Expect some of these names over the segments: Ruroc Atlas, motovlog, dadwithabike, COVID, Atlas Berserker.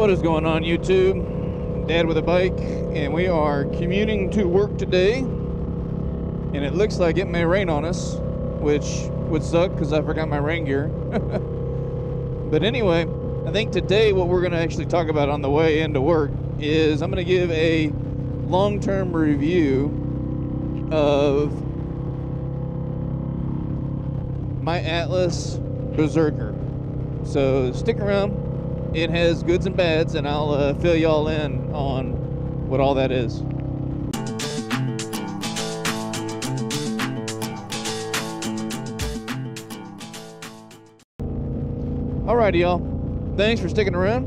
What is going on, YouTube? Dad with a bike, and we are commuting to work today, and it looks like it may rain on us, which would suck because I forgot my rain gear. But anyway, I think today what we're going to actually talk about on the way into work is I'm going to give a long-term review of my Atlas Berserker. So stick around. It has goods and bads, and I'll fill y'all in on what all that is. Alrighty, y'all. Thanks for sticking around.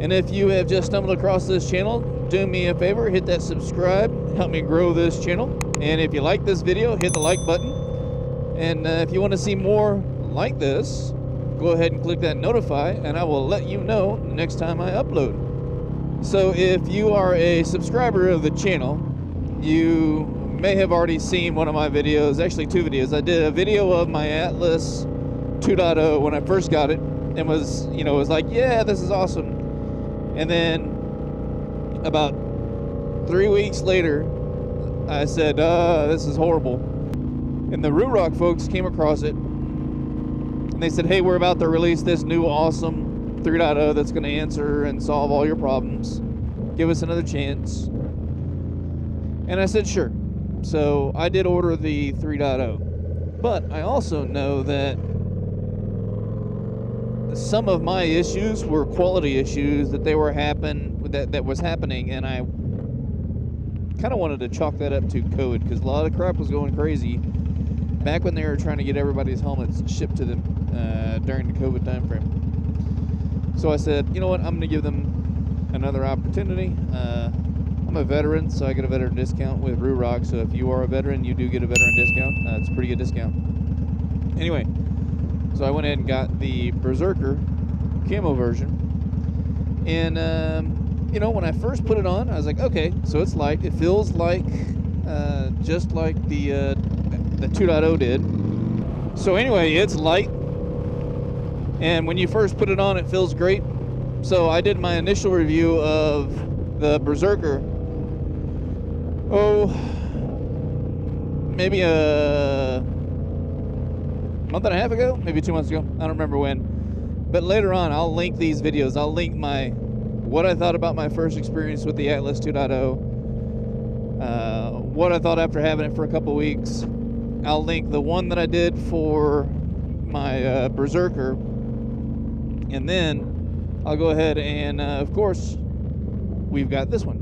And if you have just stumbled across this channel, do me a favor, hit that subscribe, help me grow this channel. And if you like this video, hit the like button. And if you want to see more like this, go ahead and click that notify, and I will let you know next time I upload. So if you are a subscriber of the channel, you may have already seen one of my videos, actually two videos. I did a video of my Atlas 2.0 when I first got it, and was, you know, was like, yeah, this is awesome. And then about 3 weeks later, I said, this is horrible. And the Ruroc folks came across it, and they said, hey, we're about to release this new awesome 3.0 that's going to answer and solve all your problems. Give us another chance. And I said, sure. So I did order the 3.0. But I also know that some of my issues were quality issues that was happening, and I kind of wanted to chalk that up to code, because a lot of crap was going crazy back when they were trying to get everybody's helmets shipped to them during the COVID time frame. So I said, you know what, I'm going to give them another opportunity. I'm a veteran, so I get a veteran discount with Ruroc. So if you are a veteran, you do get a veteran discount. It's a pretty good discount. Anyway, so I went ahead and got the Berserker camo version. And, you know, when I first put it on, I was like, okay, so it's light. It feels like just like the 2.0 did. So anyway, it's light, and when you first put it on, it feels great. So I did my initial review of the Berserker, maybe a month and a half ago, maybe 2 months ago, I don't remember when. But later on, I'll link these videos. I'll link my what I thought about my first experience with the Atlas 2.0, what I thought after having it for a couple weeks. I'll link the one that I did for my Berserker, and then I'll go ahead and, of course, we've got this one.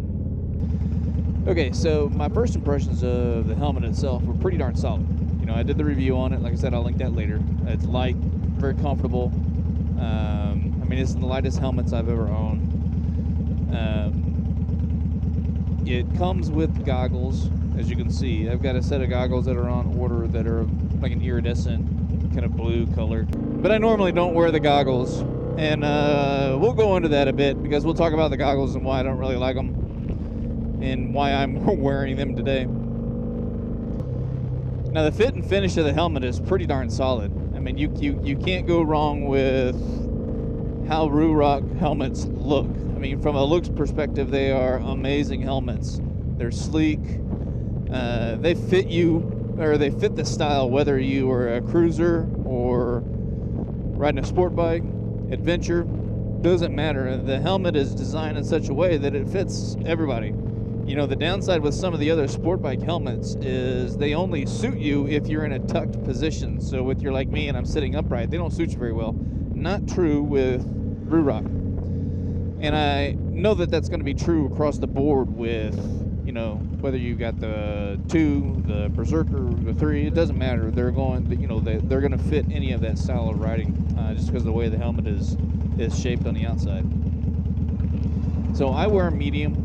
Okay, so my first impressions of the helmet itself were pretty darn solid. You know, I did the review on it. Like I said, I'll link that later. It's light, very comfortable. I mean, it's the lightest helmets I've ever owned. It comes with goggles. As you can see, I've got a set of goggles that are on order that are like an iridescent kind of blue color. But I normally don't wear the goggles, and we'll go into that a bit, because we'll talk about the goggles and why I don't really like them and why I'm wearing them today. Now, the fit and finish of the helmet is pretty darn solid. I mean, you can't go wrong with how Ruroc helmets look. I mean, from a looks perspective, they are amazing helmets. They're sleek. They fit you, or they fit the style, whether you are a cruiser or riding a sport bike, adventure, doesn't matter. The helmet is designed in such a way that it fits everybody. You know, the downside with some of the other sport bike helmets is they only suit you if you're in a tucked position. So if you're like me and I'm sitting upright, they don't suit you very well. Not true with Ruroc. And I know that that's going to be true across the board with, you know, whether you got the 2, the Berserker, the 3, it doesn't matter. They're going, you know, they're going to fit any of that style of riding, just because of the way the helmet is shaped on the outside. So I wear medium,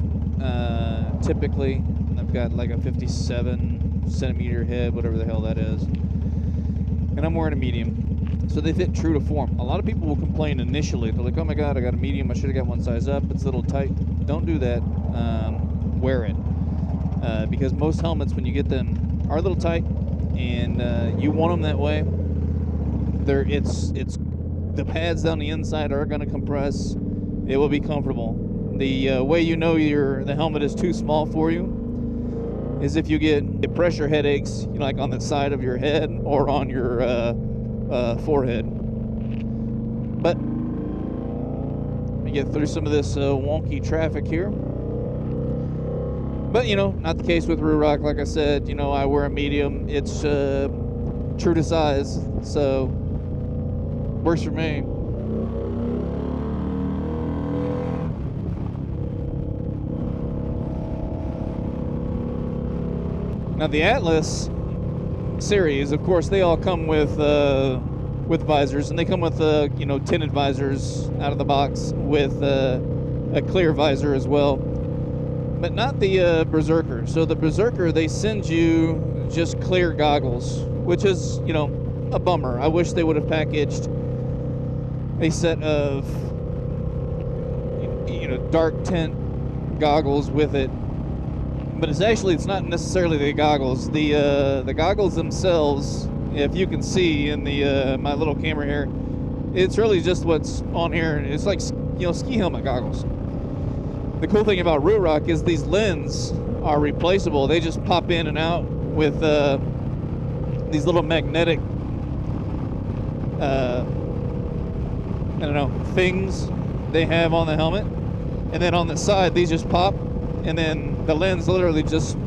typically. I've got like a 57 centimeter head, whatever the hell that is, and I'm wearing a medium. So they fit true to form. A lot of people will complain initially. They're like, oh my God, I got a medium. I should have got one size up. It's a little tight. Don't do that. Wear it. Because most helmets, when you get them, are a little tight, and you want them that way. The pads down the inside are going to compress, it will be comfortable. The way you know the helmet is too small for you is if you get pressure headaches, you know, like on the side of your head or on your forehead. But let me get through some of this wonky traffic here. But, you know, not the case with Ruroc. Like I said, you know, I wear a medium. It's true to size, so works for me. Now, the Atlas series, of course, they all come with visors, and they come with, you know, tinted visors out of the box with a clear visor as well. But not the Berserker. So the Berserker, they send you just clear goggles, which is, you know, a bummer. I wish they would have packaged a set of, you know, dark tint goggles with it. But it's actually, it's not necessarily the goggles. The goggles themselves, if you can see in the my little camera here, it's really just what's on here. It's like, you know, ski helmet goggles. The cool thing about Ruroc is these lenses are replaceable. They just pop in and out with these little magnetic, I don't know, things they have on the helmet. And then on the side, these just pop, and then the lens literally just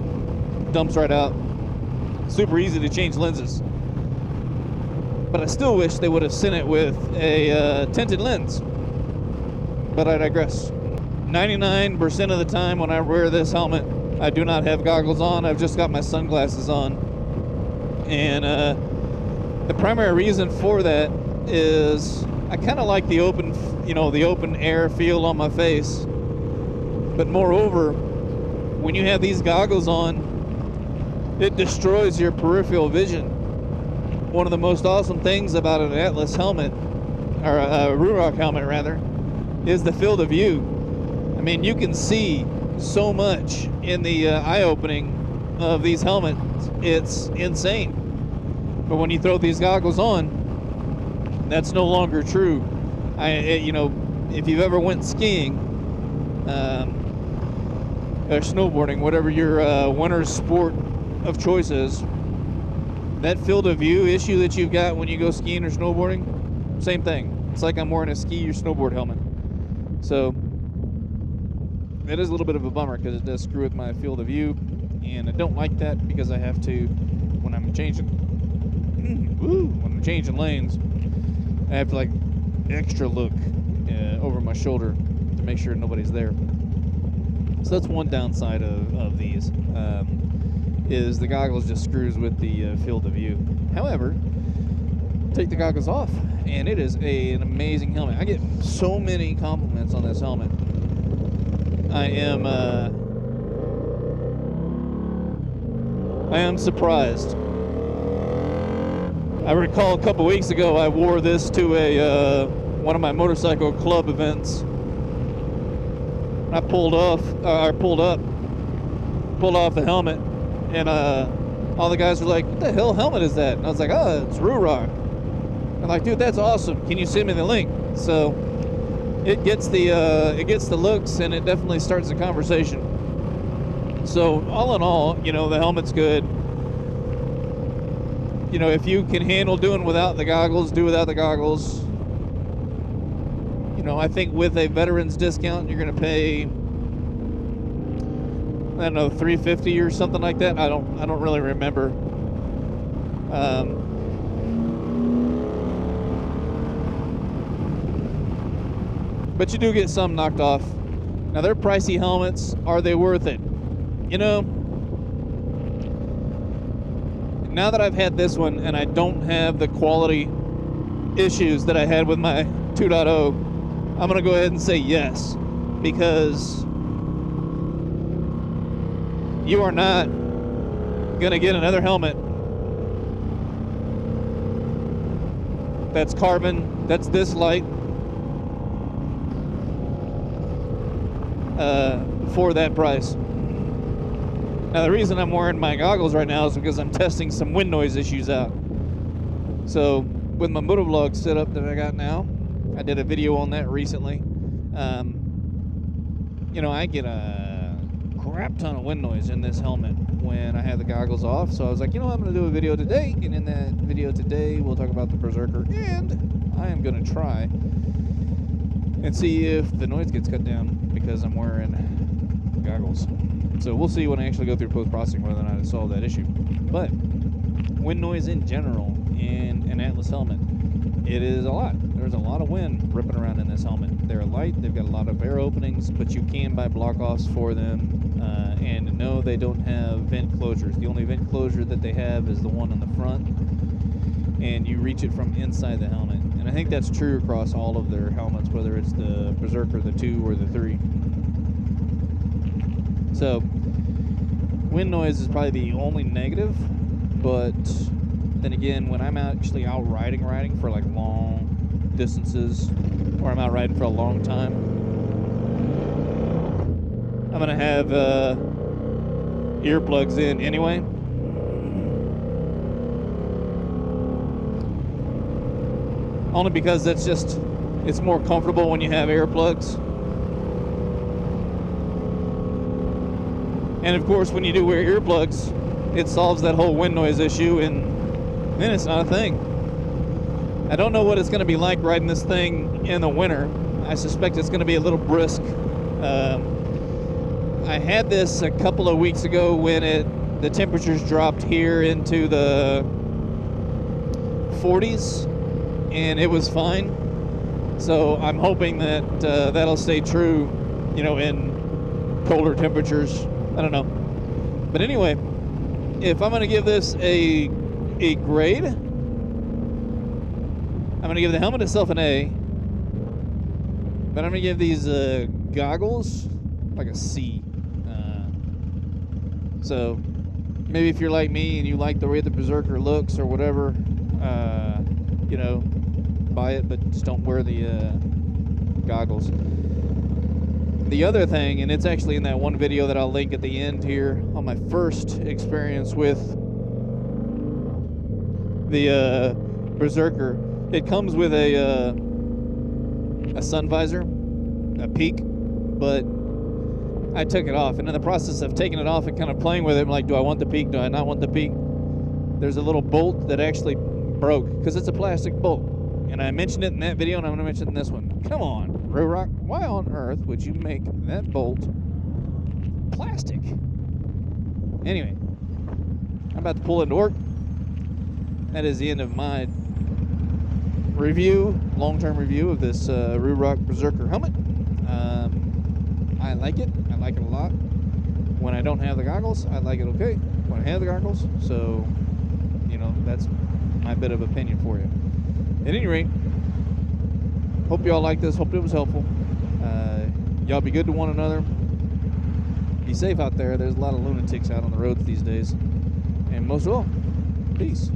dumps right out. Super easy to change lenses. But I still wish they would have sent it with a tinted lens. But I digress. 99% of the time when I wear this helmet, I do not have goggles on. I've just got my sunglasses on. And the primary reason for that is I kind of like the open, you know, the open air feel on my face. But moreover, when you have these goggles on, it destroys your peripheral vision. One of the most awesome things about an Atlas helmet, or a Ruroc helmet rather, is the field of view. I mean, you can see so much in the eye opening of these helmets. It's insane. But when you throw these goggles on, that's no longer true. You know, if you've ever went skiing or snowboarding, whatever your winter sport of choice is, that field of view issue that you've got when you go skiing or snowboarding, same thing. It's like I'm wearing a ski or snowboard helmet. So it is a little bit of a bummer because it does screw with my field of view, and I don't like that because I have to, when I'm changing, lanes, I have to like extra look over my shoulder to make sure nobody's there. So that's one downside of these, is the goggles just screws with the field of view. However, take the goggles off, and it is an amazing helmet. I get so many compliments on this helmet. I am surprised. I recall a couple weeks ago I wore this to a one of my motorcycle club events. I pulled off the helmet, and all the guys were like, "What the hell helmet is that?" And I was like, "Oh, it's Ruroc." I'm like, "Dude, that's awesome. Can you send me the link?" So it gets the looks, and it definitely starts a conversation. So all in all, you know, the helmet's good. You know, if you can handle doing without the goggles, do without the goggles. You know, I think with a veteran's discount, you're going to pay, I don't know, $350 or something like that. I don't really remember. But you do get some knocked off. Now, they're pricey helmets. Are they worth it? You know, now that I've had this one and I don't have the quality issues that I had with my 2.0, I'm going to go ahead and say yes, because you are not going to get another helmet that's carbon, that's this light, for that price. Now, the reason I'm wearing my goggles right now is because I'm testing some wind noise issues out. So with my motovlog setup that I got now, I did a video on that recently, You know, I get a crap ton of wind noise in this helmet when I have the goggles off, so I was like, you know what, I'm going to do a video today, and in that video today, we'll talk about the Berserker, and I am going to try and see if the noise gets cut down because I'm wearing goggles. So we'll see when I actually go through post-processing whether or not I solve that issue. But wind noise in general in an Atlas helmet, it is a lot. There's a lot of wind ripping around in this helmet. They're light, they've got a lot of air openings, but you can buy block-offs for them. And no, they don't have vent closures. The only vent closure that they have is the one on the front, and you reach it from inside the helmet. And I think that's true across all of their helmets, whether it's the Berserker, the 2, or the 3. So, wind noise is probably the only negative, but then again, when I'm actually out riding for like long distances, or I'm out riding for a long time, I'm gonna have earplugs in anyway. Only because that's just, it's more comfortable when you have earplugs. And of course, when you do wear earplugs, it solves that whole wind noise issue, and then it's not a thing. I don't know what it's going to be like riding this thing in the winter. I suspect it's going to be a little brisk. I had this a couple of weeks ago when the temperatures dropped here into the 40s, and it was fine. So I'm hoping that that'll stay true, you know, in colder temperatures. I don't know. But anyway, if I'm going to give this a grade, I'm going to give the helmet itself an A, but I'm going to give these goggles like a C. So maybe if you're like me and you like the way the Berserker looks or whatever, you know, buy it, but just don't wear the goggles. The other thing, and it's actually in that one video that I'll link at the end here, on my first experience with the Berserker, it comes with a sun visor, a peak, but I took it off. And in the process of taking it off and kind of playing with it, I'm like, do I want the peak? Do I not want the peak? There's a little bolt that actually broke, because it's a plastic bolt. And I mentioned it in that video, and I'm going to mention it in this one. Come on, Ruroc, why on earth would you make that bolt plastic? Anyway, I'm about to pull into work. That is the end of my review, long-term review of this Ruroc Berserker helmet. I like it. I like it a lot. When I don't have the goggles, I like it okay. When I have the goggles, so, you know, that's my bit of opinion for you. At any rate, hope y'all like this. Hope it was helpful. Y'all be good to one another. Be safe out there. There's a lot of lunatics out on the roads these days. And most of all, peace.